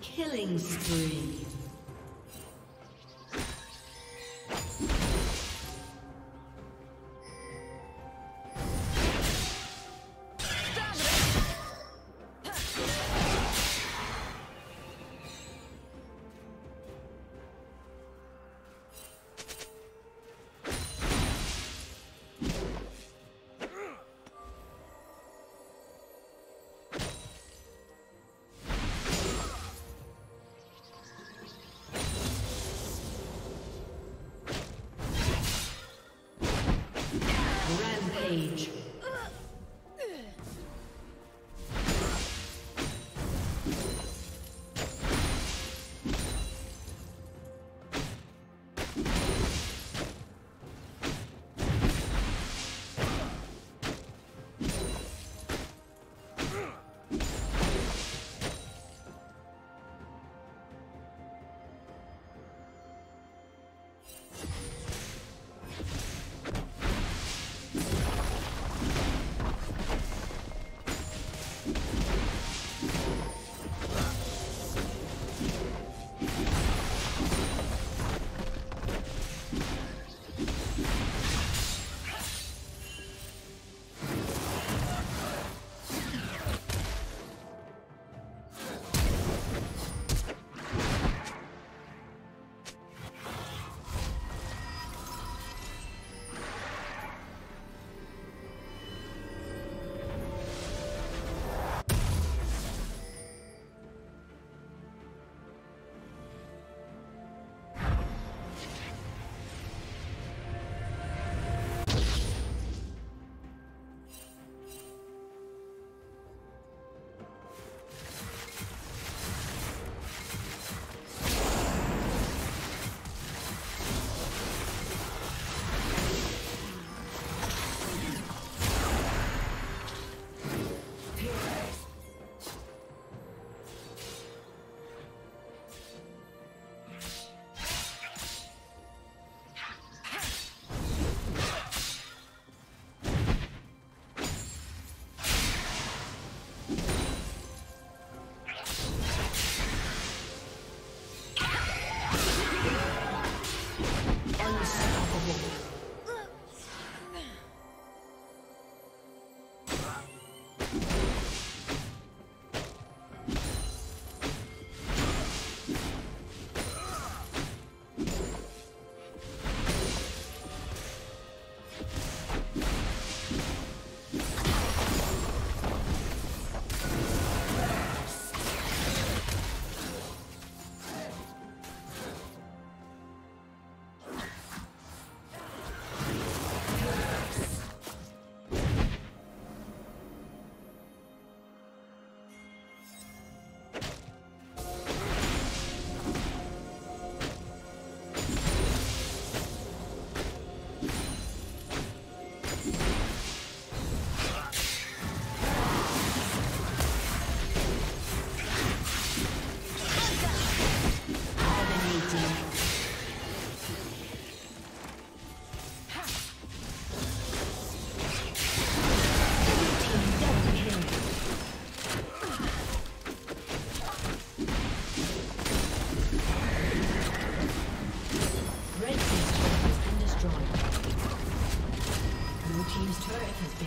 Killing spree. Age.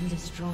Destroyed.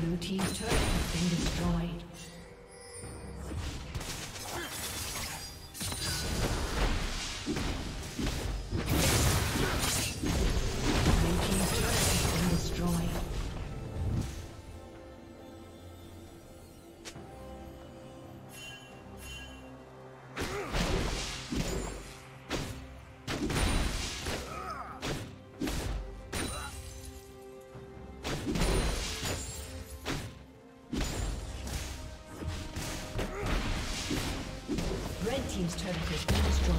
Blue team's turret has been destroyed. Blue team's turret has been destroyed. team's turret has been destroyed.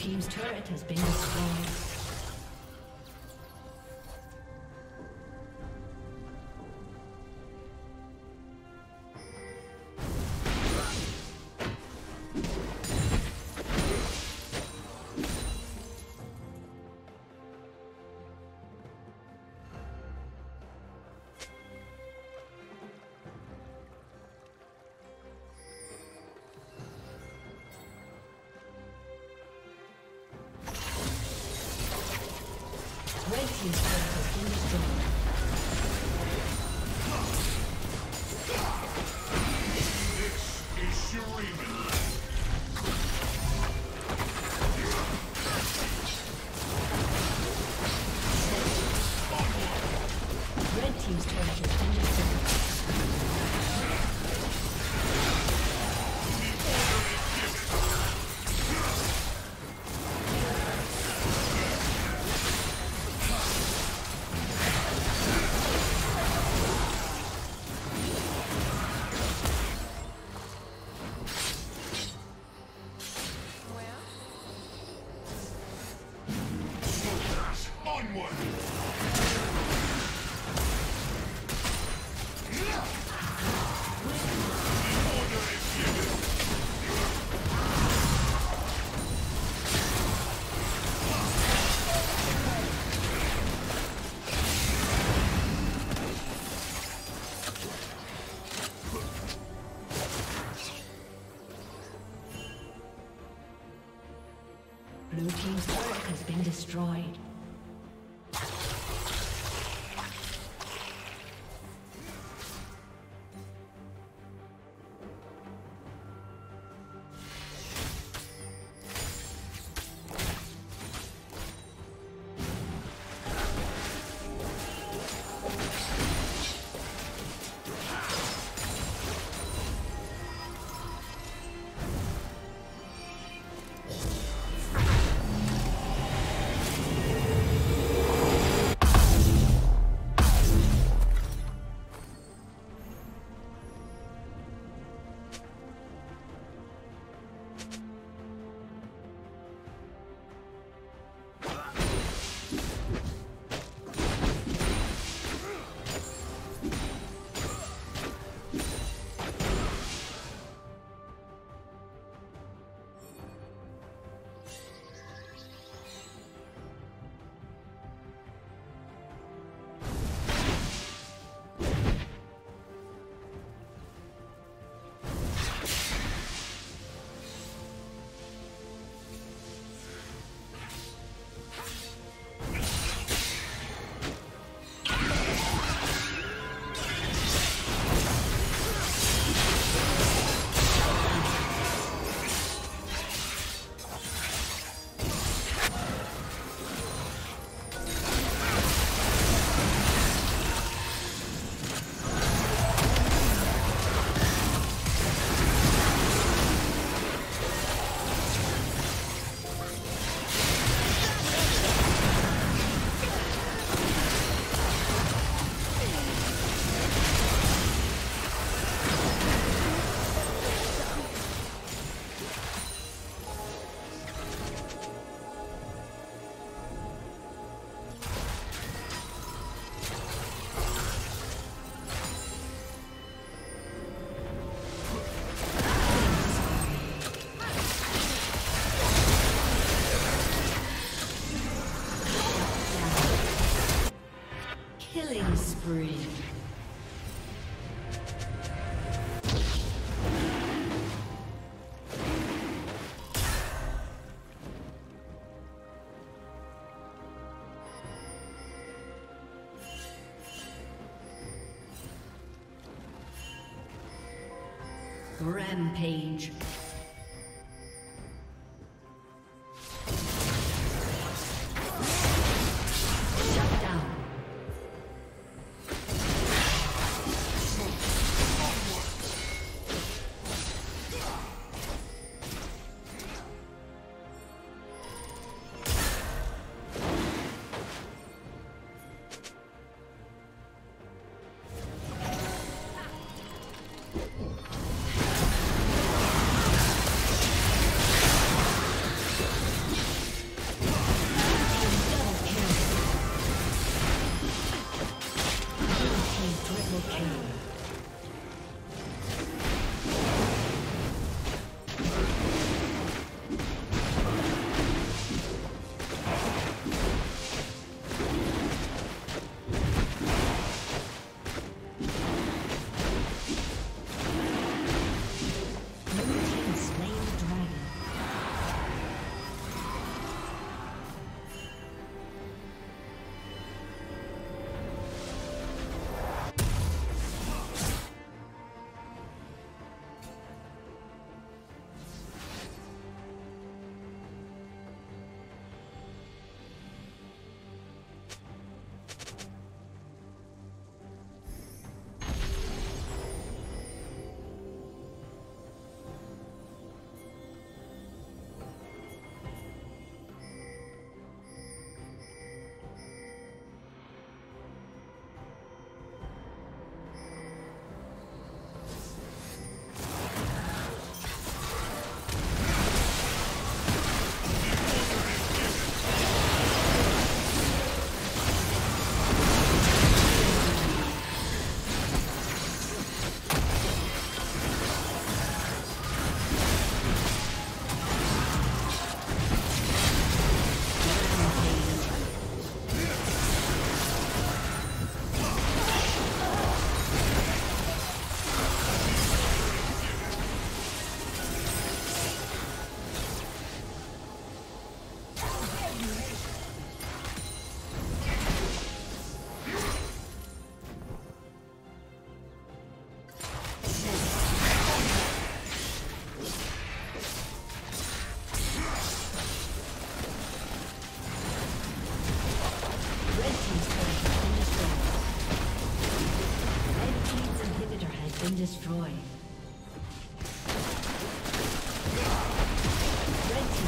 team's turret has been destroyed. Blue team's turret has been destroyed. Rampage.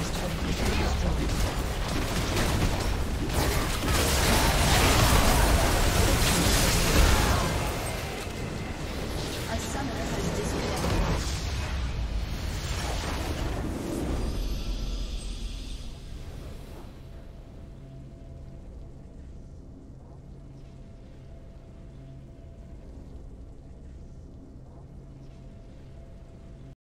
Team's turret has been destroyed.